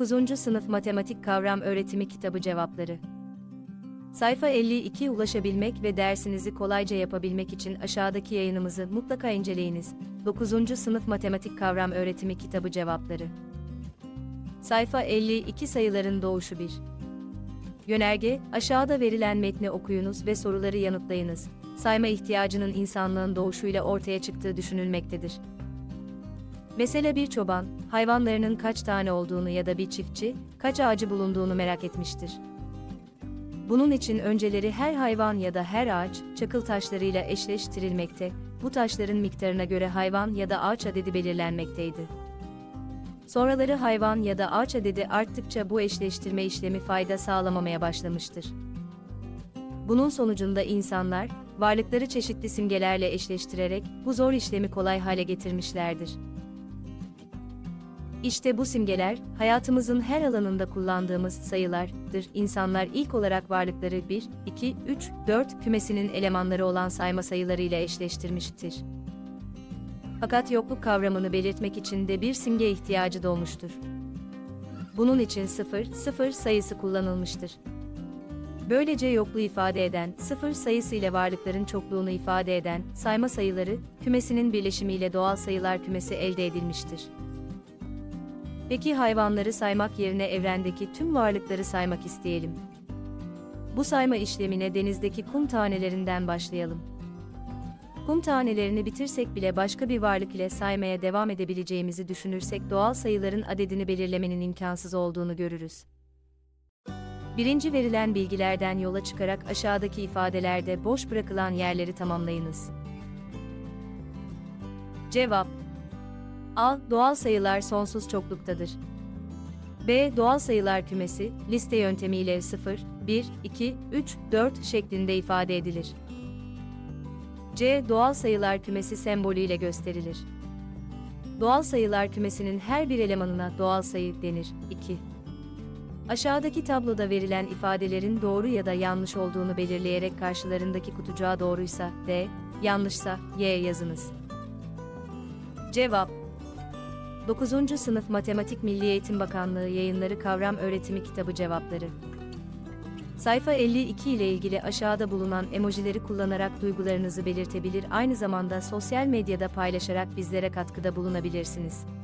9. Sınıf Matematik Kavram Öğretimi Kitabı Cevapları. Sayfa 52'ye ulaşabilmek ve dersinizi kolayca yapabilmek için aşağıdaki yayınımızı mutlaka inceleyiniz. 9. Sınıf Matematik Kavram Öğretimi Kitabı Cevapları. Sayfa 52. Sayıların doğuşu 1. Yönerge, aşağıda verilen metni okuyunuz ve soruları yanıtlayınız. Sayma ihtiyacının insanlığın doğuşuyla ortaya çıktığı düşünülmektedir. Mesela bir çoban, hayvanlarının kaç tane olduğunu ya da bir çiftçi, kaç ağacı bulunduğunu merak etmiştir. Bunun için önceleri her hayvan ya da her ağaç, çakıl taşlarıyla eşleştirilmekte, bu taşların miktarına göre hayvan ya da ağaç adedi belirlenmekteydi. Sonraları hayvan ya da ağaç adedi arttıkça bu eşleştirme işlemi fayda sağlamamaya başlamıştır. Bunun sonucunda insanlar, varlıkları çeşitli simgelerle eşleştirerek bu zor işlemi kolay hale getirmişlerdir. İşte bu simgeler, hayatımızın her alanında kullandığımız sayılardır. İnsanlar ilk olarak varlıkları 1, 2, 3, 4 kümesinin elemanları olan sayma sayılarıyla eşleştirmiştir. Fakat yokluk kavramını belirtmek için de bir simge ihtiyacı doğmuştur. Bunun için 0, 0 sayısı kullanılmıştır. Böylece yokluğu ifade eden 0 sayısı ile varlıkların çokluğunu ifade eden sayma sayıları, kümesinin birleşimiyle doğal sayılar kümesi elde edilmiştir. Peki hayvanları saymak yerine evrendeki tüm varlıkları saymak isteyelim. Bu sayma işlemine denizdeki kum tanelerinden başlayalım. Kum tanelerini bitirsek bile başka bir varlık ile saymaya devam edebileceğimizi düşünürsek doğal sayıların adedini belirlemenin imkansız olduğunu görürüz. Birinci verilen bilgilerden yola çıkarak aşağıdaki ifadelerde boş bırakılan yerleri tamamlayınız. Cevap: A. Doğal sayılar sonsuz çokluktadır. B. Doğal sayılar kümesi, liste yöntemiyle 0, 1, 2, 3, 4 şeklinde ifade edilir. C. Doğal sayılar kümesi sembolüyle gösterilir. Doğal sayılar kümesinin her bir elemanına doğal sayı denir. 2. Aşağıdaki tabloda verilen ifadelerin doğru ya da yanlış olduğunu belirleyerek karşılarındaki kutucuğa doğruysa D, yanlışsa Y yazınız. Cevap: 9. Sınıf Matematik Milli Eğitim Bakanlığı Yayınları Kavram Öğretimi Kitabı Cevapları. Sayfa 52 ile ilgili aşağıda bulunan emojileri kullanarak duygularınızı belirtebilir, aynı zamanda sosyal medyada paylaşarak bizlere katkıda bulunabilirsiniz.